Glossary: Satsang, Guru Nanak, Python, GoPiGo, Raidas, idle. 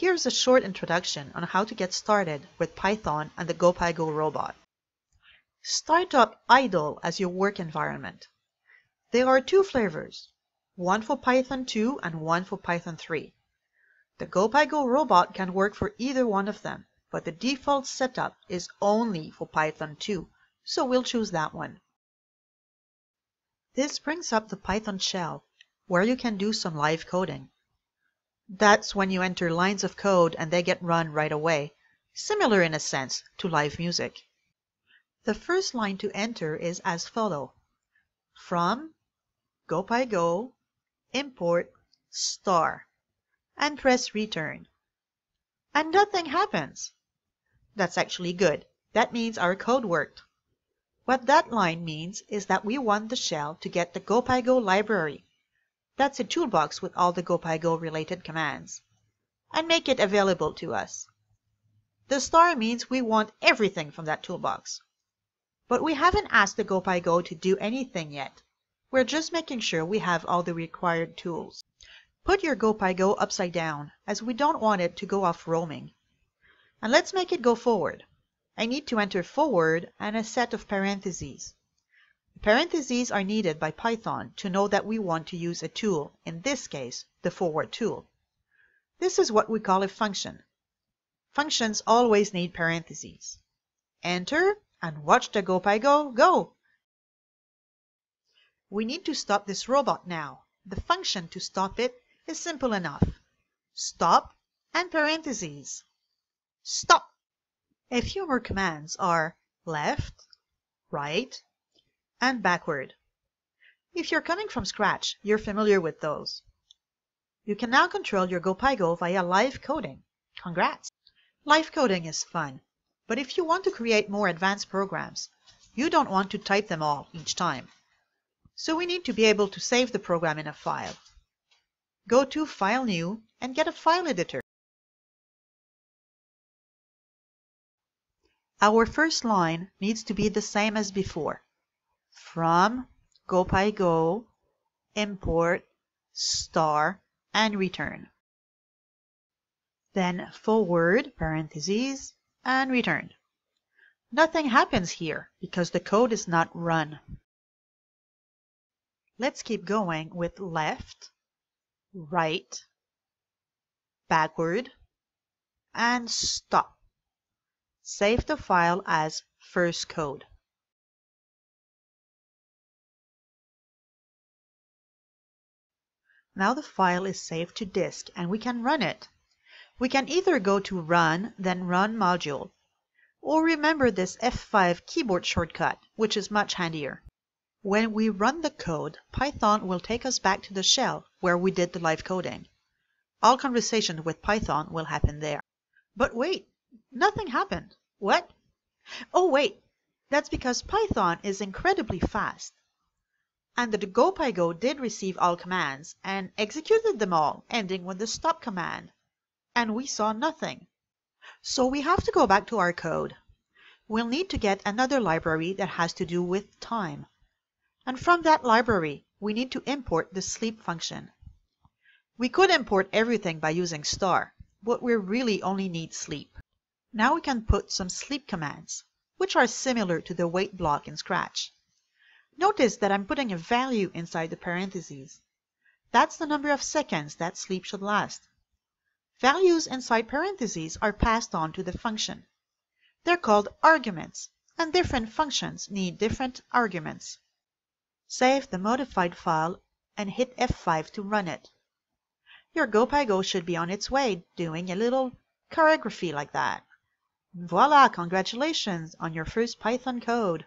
Here's a short introduction on how to get started with Python and the GoPiGo robot. Start up idle as your work environment. There are two flavors, one for Python 2 and one for Python 3. The GoPiGo robot can work for either one of them, but the default setup is only for Python 2, so we'll choose that one. This brings up the Python shell, where you can do some live coding. That's when you enter lines of code and they get run right away, similar in a sense to live music. The first line to enter is as follows. From GoPiGo import star and press return. And nothing happens. That's actually good. That means our code worked. What that line means is that we want the shell to get the GoPiGo library. That's a toolbox with all the GoPiGo related commands, and make it available to us. The star means we want everything from that toolbox. But we haven't asked the GoPiGo to do anything yet. We're just making sure we have all the required tools. Put your GoPiGo upside down, as we don't want it to go off roaming. And let's make it go forward. I need to enter forward and a set of parentheses. Parentheses are needed by Python to know that we want to use a tool, in this case, the forward tool. This is what we call a function. Functions always need parentheses. Enter and watch the GoPiGo go. We need to stop this robot now. The function to stop it is simple enough. Stop and parentheses. Stop! A few more commands are left, right, and backward. If you're coming from scratch, you're familiar with those. You can now control your GoPiGo via live coding. Congrats! Live coding is fun, but if you want to create more advanced programs, you don't want to type them all each time. So we need to be able to save the program in a file. Go to File New and get a file editor. Our first line needs to be the same as before. From GoPiGo import star and return. Then forward parentheses and return. Nothing happens here because the code is not run. Let's keep going with left, right, backward, and stop. Save the file as first code. Now the file is saved to disk and we can run it. We can either go to Run, then Run Module, or remember this F5 keyboard shortcut, which is much handier. When we run the code, Python will take us back to the shell where we did the live coding. All conversation with Python will happen there. But wait, nothing happened. What? Oh wait, that's because Python is incredibly fast. And the GoPiGo did receive all commands and executed them all, ending with the stop command. And we saw nothing. So we have to go back to our code. We'll need to get another library that has to do with time. And from that library, we need to import the sleep function. We could import everything by using star, but we really only need sleep. Now we can put some sleep commands, which are similar to the wait block in Scratch. Notice that I'm putting a value inside the parentheses. That's the number of seconds that sleep should last. Values inside parentheses are passed on to the function. They're called arguments, and different functions need different arguments. Save the modified file and hit F5 to run it. Your GoPiGo should be on its way doing a little choreography like that. Voila, congratulations on your first Python code.